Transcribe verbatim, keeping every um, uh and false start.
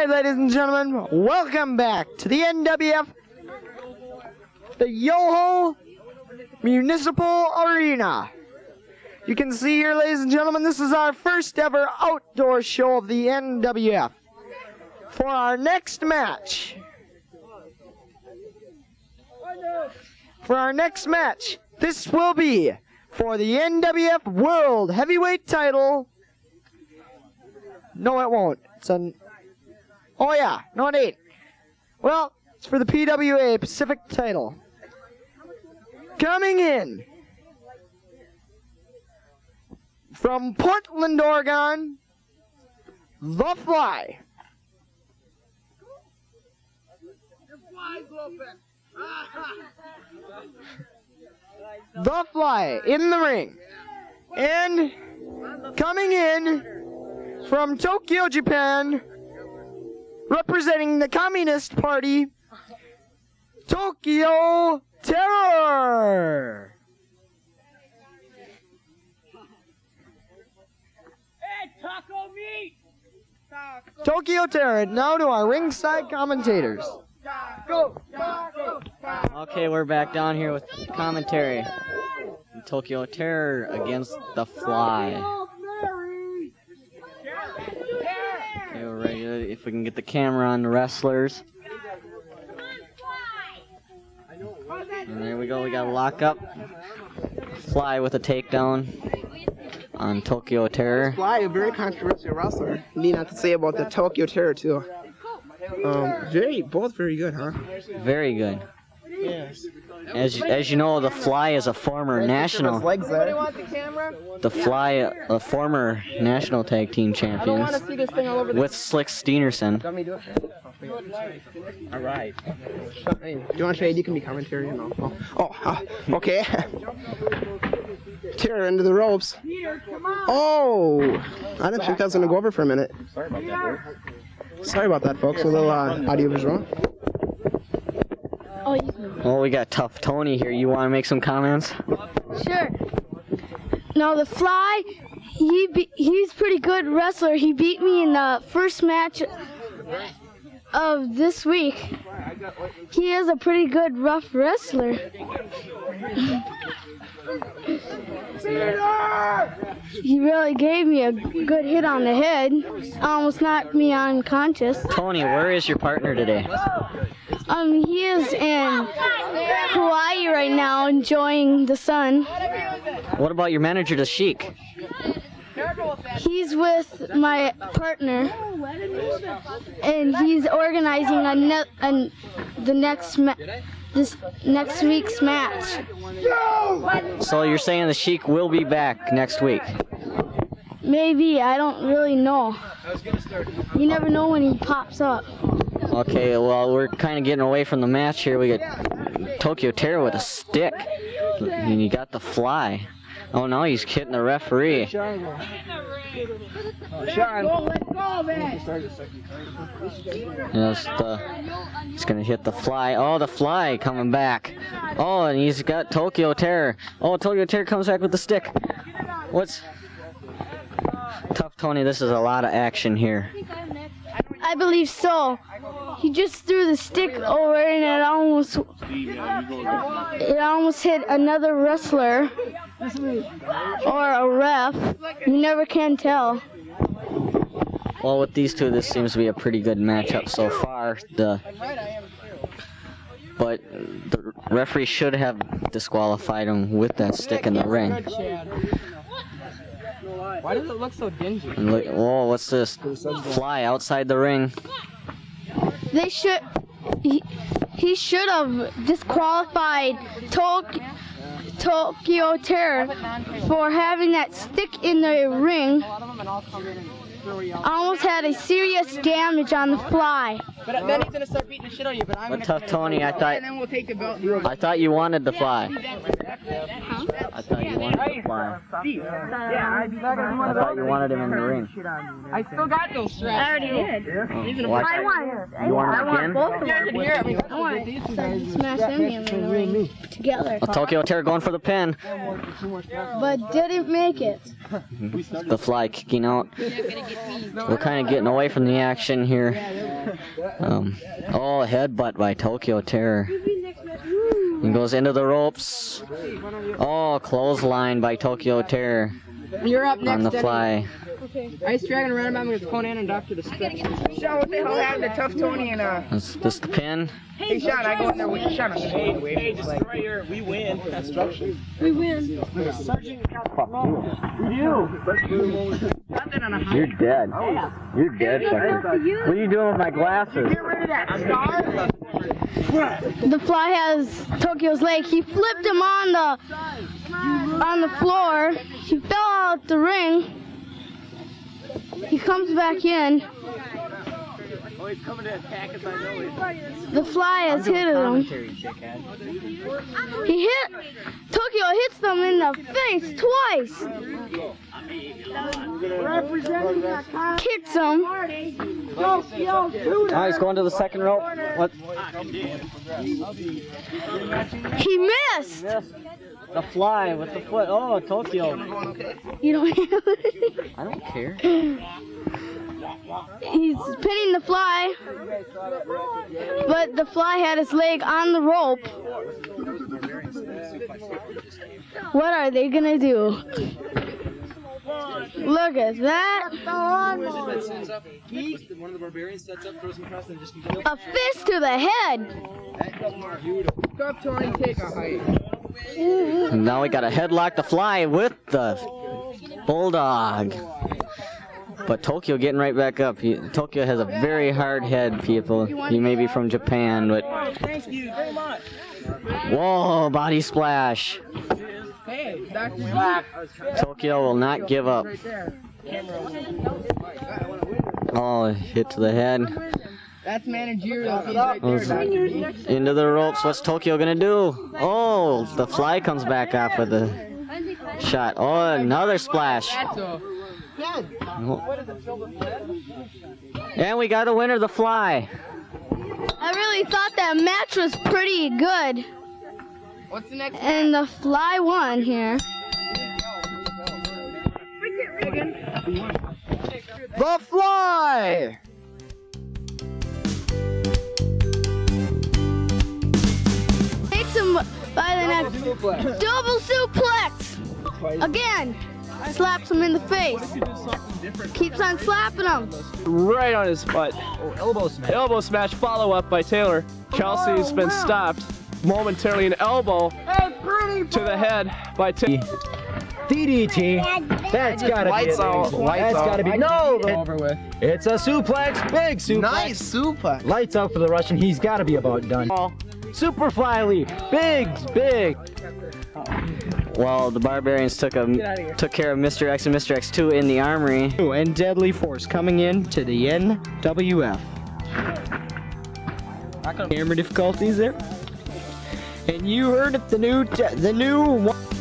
Alright, ladies and gentlemen, welcome back to the N W F, the Yoho Municipal Arena. You can see here, ladies and gentlemen, this is our first ever outdoor show of the N W F. For our next match, for our next match, this will be for the N W F World Heavyweight title. No, it won't. It's an, oh yeah, no it ain't. Well, it's for the P W A Pacific title. Coming in from Portland, Oregon, the Fly. The Fly in the ring. And coming in from Tokyo, Japan, representing the Communist Party, Tokyo Terror. Hey, taco meat. Taco. Tokyo Terror. Now to our ringside commentators. Go, go, go. Okay, we're back down here with commentary. Tokyo Terror against the Fly. Okay, we're ready to, if we can get the camera on the wrestlers. And there we go, we got a lock up. Fly with a takedown on Tokyo Terror. Fly, a very controversial wrestler. Need not to say about the Tokyo Terror too. Um, very, both very good, huh? Very good. Yes. As as you know, the Fly is a former national. The Fly, a former national tag team champions with Slick Steenerson. All right. Hey, do you want to trade? You can be commentary. You know. Oh, oh uh, okay. Terror into the ropes. Oh, I didn't think I was gonna go over for a minute. Sorry about that. Sorry about that, folks. A little uh, audio visual. Oh, well, we got Tough Tony here. You want to make some comments? Sure. Now, the Fly, he be he's pretty good wrestler. He beat me in the first match of this week. He is a pretty good rough wrestler. He really gave me a good hit on the head. Almost knocked me unconscious. Tony, where is your partner today? Um, he is in Hawaii right now, enjoying the sun. What about your manager, the Sheik? He's with my partner, and he's organizing a ne a, the next ma this next week's match. So you're saying the Sheik will be back next week? Maybe, I don't really know. You never know when he pops up. Okay, well, we're kind of getting away from the match here. We got Tokyo Terror with a stick, and you got the Fly. Oh no, he's hitting the referee. Yes, the, he's gonna hit the Fly. Oh, the Fly coming back. Oh, and he's got Tokyo Terror. Oh, Tokyo Terror comes back with the stick. What's Tough Tony? This is a lot of action here. I believe so. He just threw the stick over and it almost it almost hit another wrestler or a ref. You never can tell. Well, with these two, this seems to be a pretty good matchup so far. The but the referee should have disqualified him with that stick in the ring. Why does it look so dingy? Look, whoa, what's this? Fly outside the ring. They should. He, he should have disqualified Tok, Tokyo Terror for having that stick in the ring. Almost had a serious damage on the Fly. But then he's gonna start beating the shit on you. But I'm. But Tough Tony, I thought. And then we'll take the belt. I thought you wanted the Fly. Huh? I thought you wanted the Fly. Yeah, I thought you wanted him in the ring. I still got those straps. I already did. Oh, I want. You want him again? I want both of them. I want to smash them in the ring together. Oh, Tokyo Terror going for the pin, but didn't make it. The Fly kicking out. We're kind of getting away from the action here. Um, oh, headbutt by Tokyo Terror. He goes into the ropes. Oh, clothesline by Tokyo Terror. You're up next. On the Fly. Okay. Ice Dragon ran around with Conan and Doctor Destruction. Sean, what the hell happened to Tough Tony and uh... Is this the pin? Hey, Sean, I go in there with Sean. Hey, hey, just right here. We win. Destruction. We win. Sergeant you. You're dead. You're dead, sucker. What are you doing with my glasses? Get rid of that star. The Fly has Tokyo's leg. He flipped him on the on the floor. He fell out the ring. He comes back in. Oh, he's coming to attack us, I know. The Fly has hit him. He hit Tokyo hits them in the face twice. Kicks him. Now he's going to the second rope. What? He missed. The Fly with the foot. Oh, Tokyo. You don't have it. I don't care. He's pinning the Fly, but the Fly had his leg on the rope. What are they gonna do? Look at that. A fist to the head. And now we got a headlock to Fly with the Bulldog. But Tokyo getting right back up. He, Tokyo has a very hard head, people. He may be from Japan, but... Thank you very much. Whoa, body splash. Tokyo will not give up. Oh, hit to the head. That's managerial. Right there, into the ropes. What's Tokyo gonna do? Oh, the Fly comes back off with the shot. Oh, another splash. And we got a winner, the Fly. I really thought that match was pretty good. What's the next? And the Fly won here. The Fly. By the neck. Suplex. Double suplex! Again! Slaps him in the face. Keeps on slapping him. Right on his butt. Oh, elbow smash. Elbow smash follow up by Taylor. Kelsey's been stopped. Momentarily an elbow to the head by Taylor. D D T. That's gotta be. That's gotta be. No! It's a suplex. Big suplex. Nice suplex. Lights out for the Russian. He's gotta be about done. Super Fly leap, big, big. Well, the Barbarians took a, took care of Mister X and Mister X two in the Armory. And Deadly Force coming in to the N W F. Camera difficulties there. And you heard it, the new, the new one.